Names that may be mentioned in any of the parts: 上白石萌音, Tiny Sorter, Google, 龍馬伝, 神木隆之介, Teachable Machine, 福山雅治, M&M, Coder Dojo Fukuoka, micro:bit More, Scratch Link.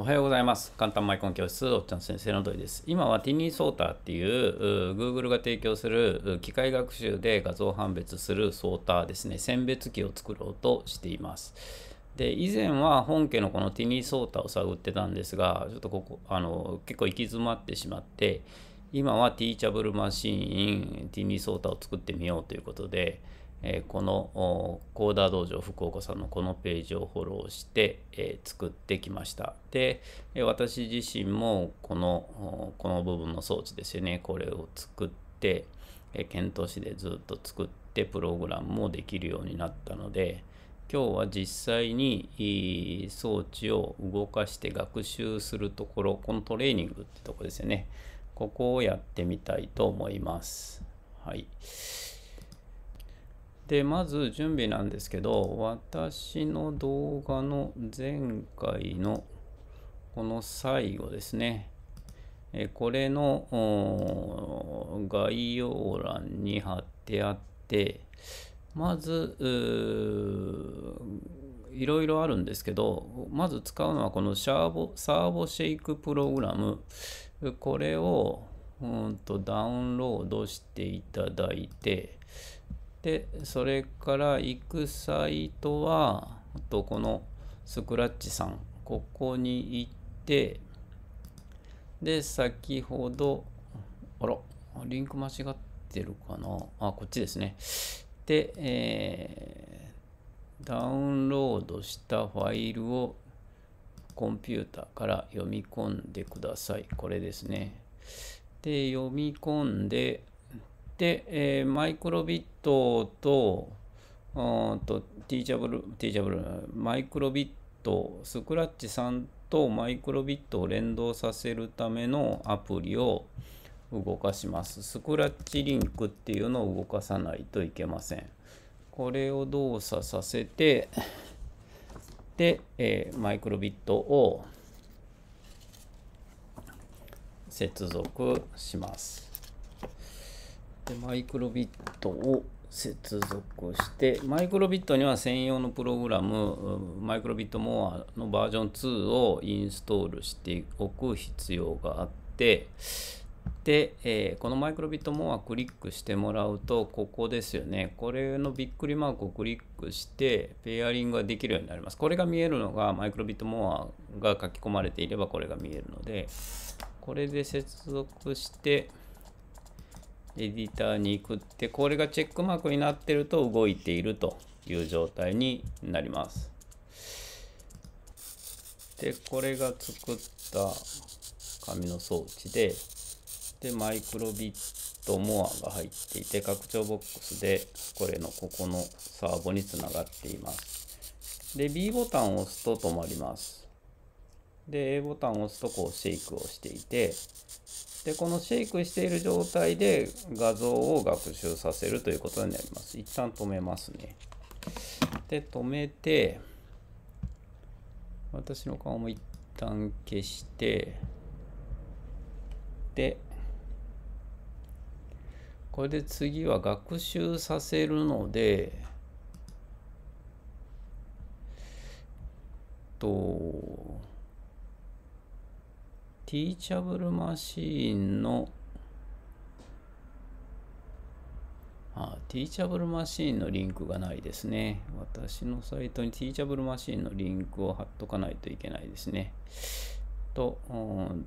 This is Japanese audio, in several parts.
おはようございます。簡単マイコン教室、おっちゃん先生の土井です。今はティニー・ソーターっていう、Google が提供する機械学習で画像判別するソーターですね、選別機を作ろうとしています。で、以前は本家のこのティニー・ソーターを探ってたんですが、ちょっとここ、結構行き詰まってしまって、今は Teachable Machine、ティニー・ソーターを作ってみようということで、このコーダー道場福岡さんのこのページをフォローして作ってきました。で、私自身もこの部分の装置ですよね。これを作って、検討士でずっと作ってプログラムもできるようになったので、今日は実際に装置を動かして学習するところ、このトレーニングってとこですよね。ここをやってみたいと思います。はい。で、まず準備なんですけど、私の動画の前回のこの最後ですね、これの概要欄に貼ってあって、まずいろいろあるんですけど、まず使うのはこのサーボシェイクプログラム、これをダウンロードしていただいて、で、それから行くサイトは、このスクラッチさん、ここに行って、で、先ほど、あら、リンク間違ってるかな。あ、こっちですね。で、ダウンロードしたファイルをコンピューターから読み込んでください。これですね。で、読み込んで、で、マイクロビットと、マイクロビット、スクラッチさんとマイクロビットを連動させるためのアプリを動かします。スクラッチリンクっていうのを動かさないといけません。これを動作させて、で、マイクロビットを接続します。で、マイクロビットを接続して、マイクロビットには専用のプログラム、マイクロビットモアのバージョン2をインストールしておく必要があって、で、このマイクロビットモアクリックしてもらうと、ここですよね。これのびっくりマークをクリックして、ペアリングができるようになります。これが見えるのが、マイクロビットモアが書き込まれていれば、これが見えるので、これで接続して、エディターに行くって、これがチェックマークになってると動いているという状態になります。で、これが作った紙の装置で、で、マイクロビットモアが入っていて、拡張ボックスで、これのここのサーボにつながっています。で、B ボタンを押すと止まります。で、A ボタンを押すと、こう、シェイクをしていて、で、このシェイクしている状態で画像を学習させるということになります。一旦止めますね。で、止めて、私の顔も一旦消して、で、これで次は学習させるので、Teachable Machine の、Teachable Machine のリンクがないですね。私のサイトに Teachable Machine のリンクを貼っとかないといけないですね。Teachable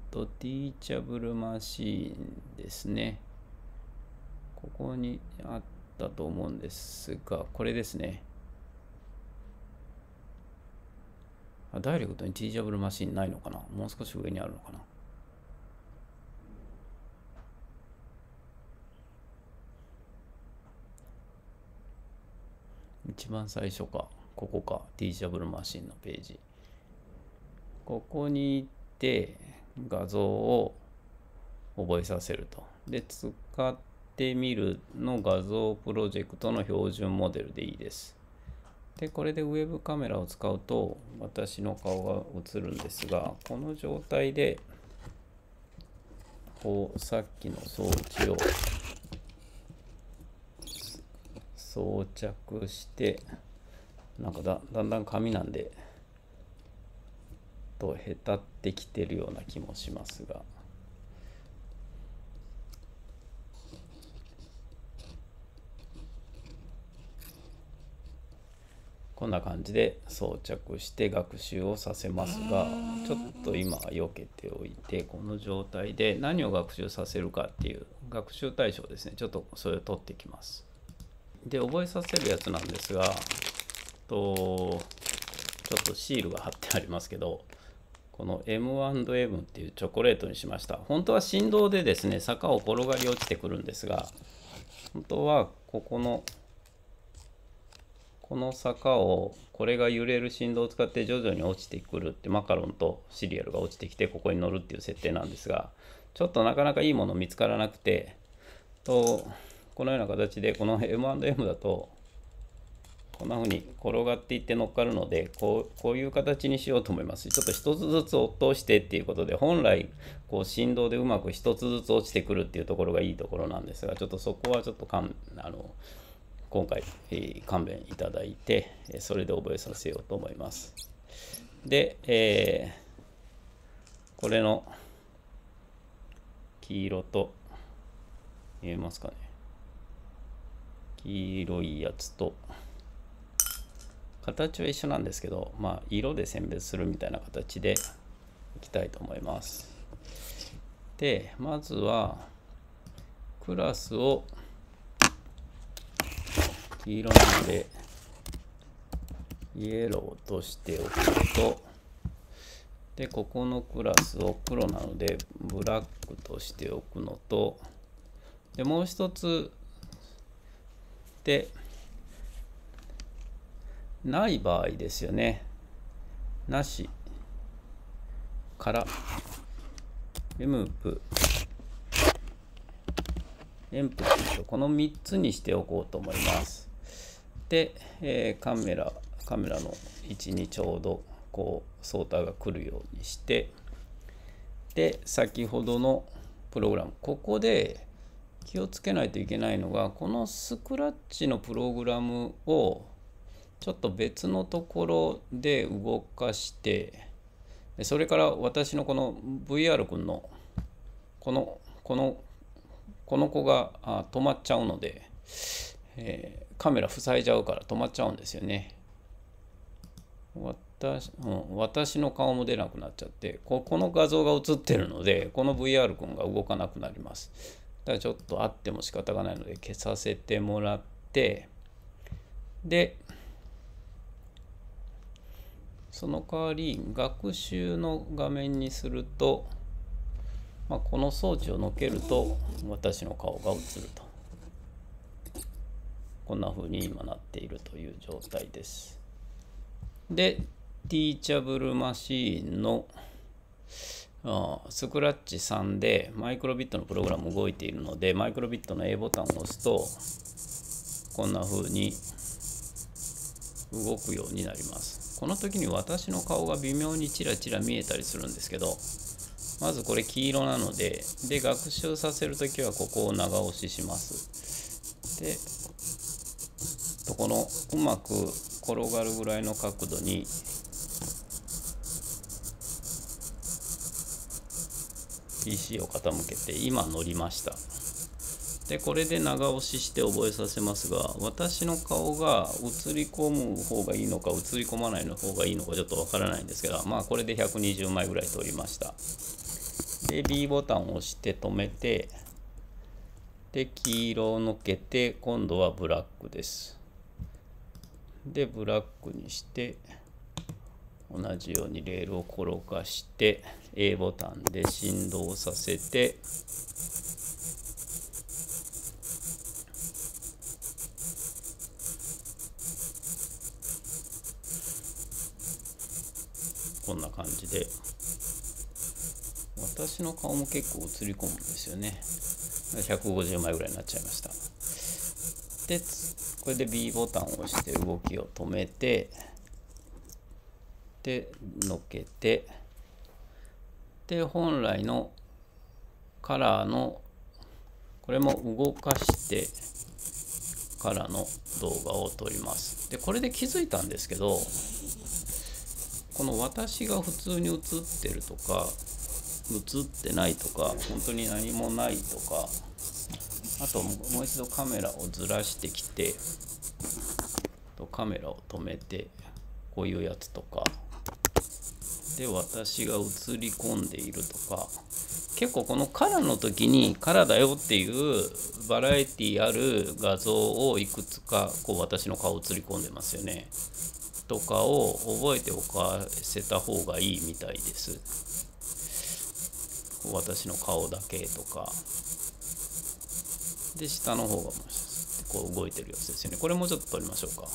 Machine ですね。ここにあったと思うんですが、これですね。ダイレクトに Teachable Machine ないのかな？もう少し上にあるのかな？一番最初か。ここか。Teachable Machine のページ。ここに行って画像を覚えさせると。で、使ってみるの画像プロジェクトの標準モデルでいいです。で、これでウェブカメラを使うと私の顔が映るんですが、この状態でこうさっきの装置を装着して、なんかだんだん紙なんでとへたってきてるような気もしますが。こんな感じで装着して学習をさせますが、ちょっと今避けておいて、この状態で何を学習させるかっていう学習対象ですね。ちょっとそれを取ってきます。で、覚えさせるやつなんですが、ちょっとシールが貼ってありますけど、この M&M っていうチョコレートにしました。本当は振動でですね、坂を転がり落ちてくるんですが、本当はこの坂を、これが揺れる振動を使って徐々に落ちてくるって、マカロンとシリアルが落ちてきてここに乗るっていう設定なんですが、ちょっとなかなかいいもの見つからなくて、このような形で、この M&M だとこんな風に転がっていって乗っかるので、こういう形にしようと思います。ちょっと一つずつ落としてっていうことで、本来こう振動でうまく一つずつ落ちてくるっていうところがいいところなんですが、ちょっとそこはちょっと今回、勘弁いただいて、それで覚えさせようと思います。で、これの黄色と、見えますかね。黄色いやつと、形は一緒なんですけど、まあ、色で選別するみたいな形でいきたいと思います。で、まずは、クラスを、黄色なのでイエローとしておくと、でここのクラスを黒なのでブラックとしておくのと、でもう一つでない場合ですよね。なしからエンプと、この3つにしておこうと思います。で、カメラの位置にちょうどこうソーターが来るようにして、で先ほどのプログラム、ここで気をつけないといけないのが、このスクラッチのプログラムをちょっと別のところで動かして、それから私のこの VR 君のこの子が止まっちゃうので、カメラ塞いじゃうから止まっちゃうんですよね。私の顔も出なくなっちゃって、この画像が映ってるので、この VR 君が動かなくなります。だからちょっとあっても仕方がないので消させてもらって、でその代わり学習の画面にすると、まあ、この装置をのけると私の顔が映ると、こんな風に今なっているという状態です。で Teachable Machine のスクラッチ3でマイクロビットのプログラム動いているので、マイクロビットの A ボタンを押すとこんな風に動くようになります。この時に私の顔が微妙にチラチラ見えたりするんですけど、まずこれ黄色なので、で学習させるときはここを長押しします。で、このうまく転がるぐらいの角度にPC を傾けて、今乗りました。で、これで長押しして覚えさせますが、私の顔が映り込む方がいいのか映り込まないの方がいいのかちょっとわからないんですけど、まあこれで120枚ぐらい撮りました。で B ボタンを押して止めて、で黄色をのけて、今度はブラックです。でブラックにして同じようにレールを転がして A ボタンで振動させて、こんな感じで私の顔も結構映り込むんですよね。150枚ぐらいになっちゃいました。で、これで B ボタンを押して動きを止めて、で、のけて、で、本来のカラーの、これも動かしてからの動画を撮ります。で、これで気づいたんですけど、この私が普通に写ってるとか写ってないとか本当に何もないとか、あともう一度カメラをずらしてきてカメラを止めてこういうやつとかで私が映り込んでいるとか、結構このカラーの時にカラーだよっていうバラエティある画像をいくつかこう私の顔映り込んでますよねとかを覚えておかせた方がいいみたいです。私の顔だけとかで下の方がこう動いてるやつですよね。これもうちょっと撮りましょうか。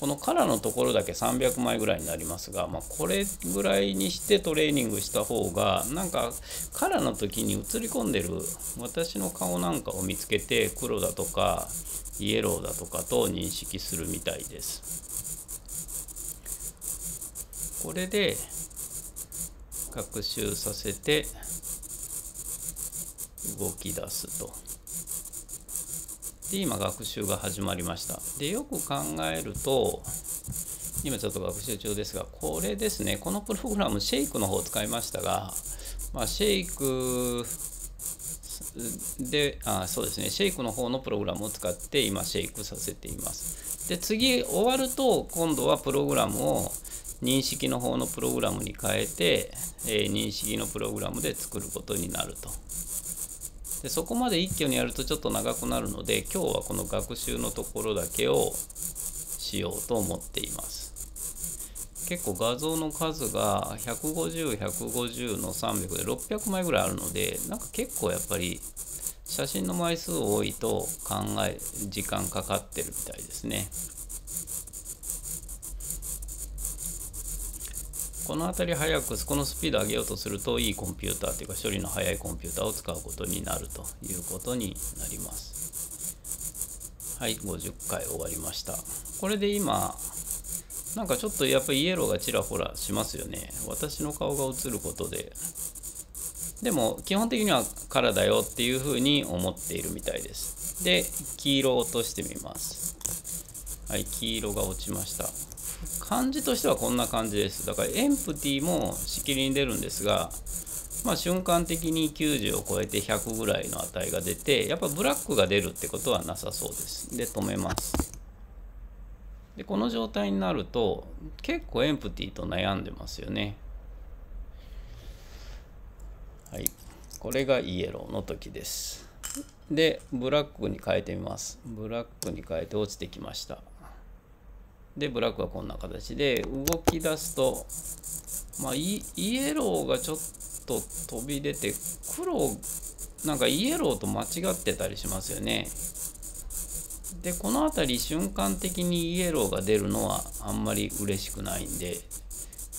このカラーのところだけ300枚ぐらいになりますが、まあ、これぐらいにしてトレーニングした方が、なんかカラーの時に映り込んでる私の顔なんかを見つけて黒だとかイエローだとかと認識するみたいです。これで学習させて動き出すと。で今学習が始まりました。でよく考えると今ちょっと学習中ですが、これですね、このプログラムシェイクの方を使いましたが、まあ、シェイクの方のプログラムを使って今シェイクさせています。で次終わると今度はプログラムを認識の方のプログラムに変えて、認識のプログラムで作ることになると。でそこまで一挙にやるとちょっと長くなるので、今日はこの学習のところだけをしようと思っています。結構画像の数が150、150の300で600枚ぐらいあるので、なんか結構やっぱり写真の枚数多いと時間かかってるみたいですね。この辺り早くこのスピード上げようとするといいコンピューターというか処理の早いコンピューターを使うことになるということになります。はい、50回終わりました。これで今なんかちょっとやっぱりイエローがちらほらしますよね。私の顔が映ることで、でも基本的にはカラーだよっていうふうに思っているみたいです。で黄色を落としてみます。はい、黄色が落ちました。感じとしてはこんな感じです。だからエンプティもしきりに出るんですが、まあ、瞬間的に90を超えて100ぐらいの値が出て、やっぱブラックが出るってことはなさそうです。で、止めます。で、この状態になると結構エンプティと悩んでますよね。はい。これがイエローの時です。で、ブラックに変えてみます。ブラックに変えて落ちてきました。でブラックはこんな形で動き出すと、まあ、イエローがちょっと飛び出て黒なんかイエローと間違ってたりしますよね。でこの辺り瞬間的にイエローが出るのはあんまり嬉しくないんで、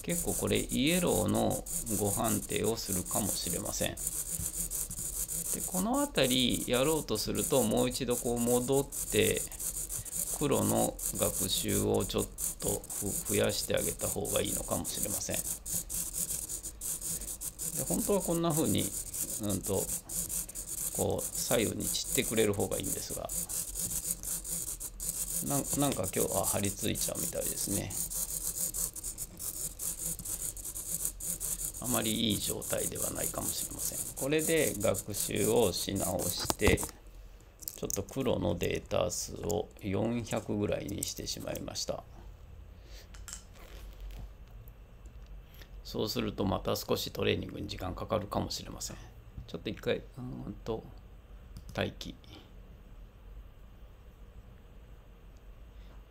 結構これイエローの誤判定をするかもしれません。でこの辺りやろうとするともう一度こう戻って。黒の学習をちょっと増やしてあげた方がいいのかもしれません。で本当はこんな風に、こう左右に散ってくれる方がいいんですが、なんか今日は張り付いちゃうみたいですね。あまりいい状態ではないかもしれません。これで学習をし直して。ちょっと黒のデータ数を400ぐらいにしてしまいました。そうするとまた少しトレーニングに時間かかるかもしれません。ちょっと一回、待機。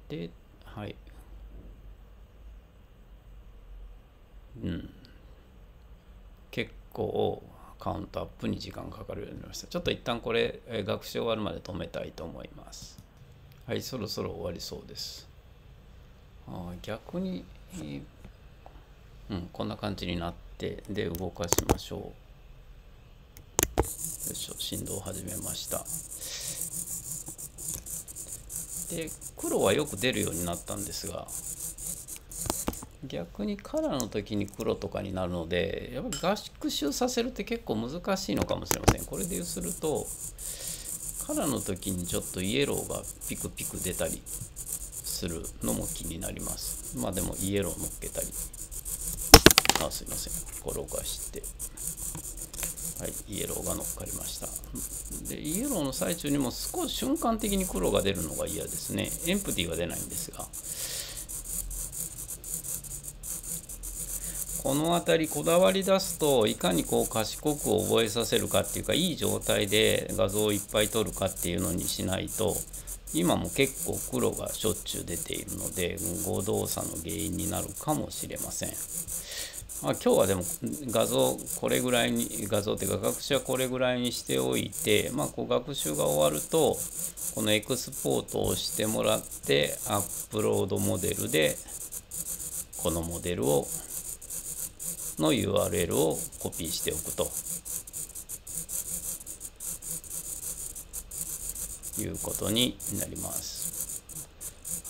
で、はい。うん。結構、カウントアップに時間かかるようになりました。ちょっと一旦これ、学習終わるまで止めたいと思います。はい、そろそろ終わりそうです。逆に、こんな感じになって、で、動かしましょう。よいしょ、振動を始めました。で、黒はよく出るようになったんですが、逆にカラーの時に黒とかになるので、やっぱり学習させるって結構難しいのかもしれません。これで揺するとカラーの時にちょっとイエローがピクピク出たりするのも気になります。まあでもイエロー乗っけたりあ、すいません。転がして。はい、イエローが乗っかりました。で、イエローの最中にも少し瞬間的に黒が出るのが嫌ですね。エンプティは出ないんですが。この辺りこだわり出すといかにこう賢く覚えさせるかっていうか、いい状態で画像をいっぱい撮るかっていうのにしないと、今も結構黒がしょっちゅう出ているので誤動作の原因になるかもしれません。まあ、今日はでも画像これぐらいに、画像っていうか学習はこれぐらいにしておいて、まあ、こう学習が終わるとこのエクスポートをしてもらってアップロードモデルでこのモデルをの URL をコピーしておくということになります。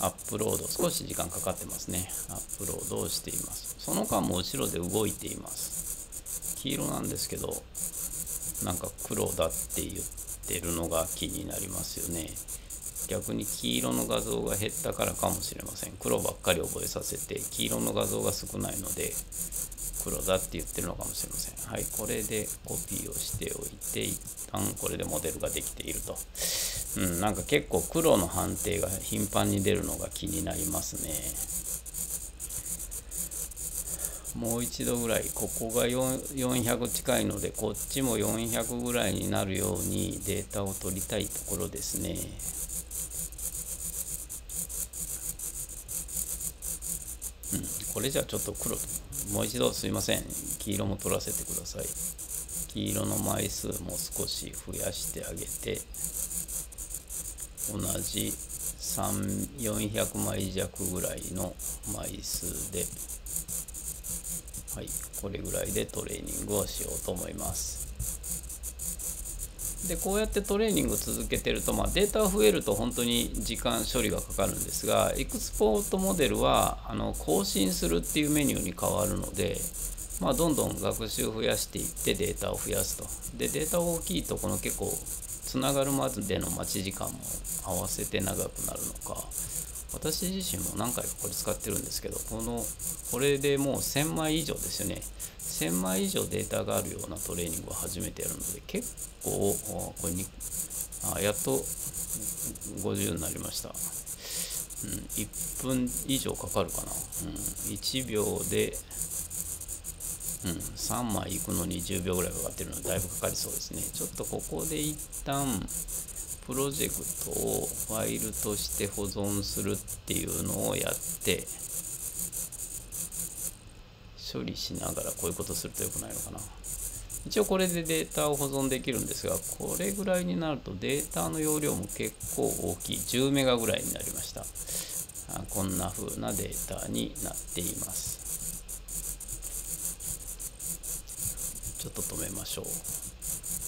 アップロード、少し時間かかってますね。アップロードをしています。その間も後ろで動いています。黄色なんですけど、なんか黒だって言ってるのが気になりますよね。逆に黄色の画像が減ったからかもしれません。黒ばっかり覚えさせて、黄色の画像が少ないので、黒だって言ってるのかもしれません。はい、これでコピーをしておいて、一旦これでモデルができていると。うん、なんか結構黒の判定が頻繁に出るのが気になりますね。もう一度ぐらい、ここが400近いので、こっちも400ぐらいになるようにデータを取りたいところですね。うん、これじゃちょっと黒、もう一度すいません、黄色も取らせてください。黄色の枚数も少し増やしてあげて、同じ400枚弱ぐらいの枚数で、はい、これぐらいでトレーニングをしようと思います。で、こうやってトレーニングを続けてると、まあ、データが増えると本当に時間処理がかかるんですが、エクスポートモデルは更新するっていうメニューに変わるので、まあ、どんどん学習を増やしていってデータを増やすと。で、データ大きいとこの結構つながるまでの待ち時間も合わせて長くなるのか、私自身も何回かこれ使ってるんですけど、これでもう1000枚以上ですよね。1000枚以上データがあるようなトレーニングを初めてやるので、結構これにやっと50になりました。うん、1分以上かかるかな。うん、1秒で、うん、3枚いくのに10秒ぐらいかかってるのでだいぶかかりそうですね。ちょっとここで一旦プロジェクトをファイルとして保存するっていうのをやって処理しながらこういうことすると良くないのかな。一応これでデータを保存できるんですが、これぐらいになるとデータの容量も結構大きい、10メガぐらいになりました。こんな風なデータになっています。ちょっと止めましょう。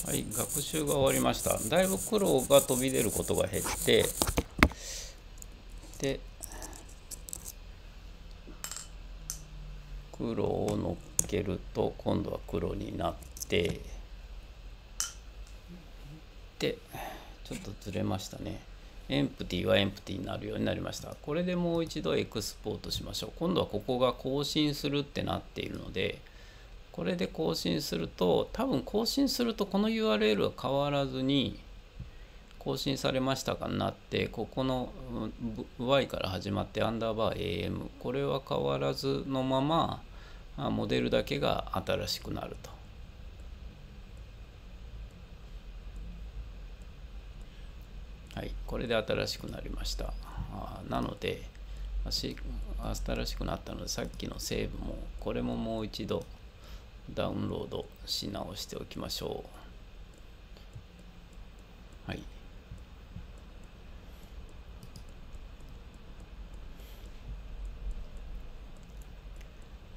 はい、学習が終わりました。だいぶ黒が飛び出ることが減って、で、黒を乗っけると、今度は黒になって、で、ちょっとずれましたね。エンプティはエンプティになるようになりました。これでもう一度エクスポートしましょう。今度はここが更新するってなっているので、これで更新すると、多分更新するとこの URL は変わらずに更新されましたかになって、ここの Y から始まってアンダーバー AM、これは変わらずのままモデルだけが新しくなると。はい、これで新しくなりました。なので、新しくなったので、さっきのセーブも、これももう一度、ダウンロードし直しておきましょう。はい。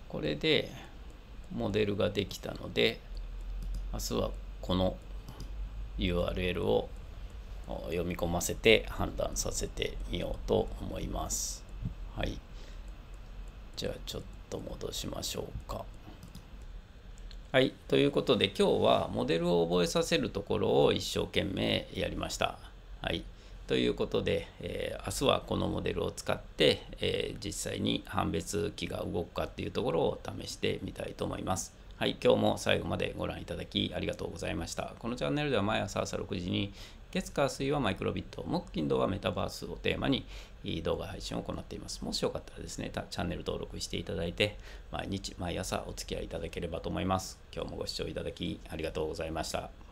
これでモデルができたので、明日はこの URL を読み込ませて判断させてみようと思います。はい。じゃあちょっと戻しましょうか。はい、ということで今日はモデルを覚えさせるところを一生懸命やりました。はい、ということで、明日はこのモデルを使って、実際に判別機が動くかっていうところを試してみたいと思います。はい、今日も最後までご覧いただきありがとうございました。このチャンネルでは毎朝朝6時に月火水はマイクロビット、木金土はメタバースをテーマに動画配信を行っています。もしよかったらですね、チャンネル登録していただいて、毎日毎朝お付き合いいただければと思います。今日もご視聴いただきありがとうございました。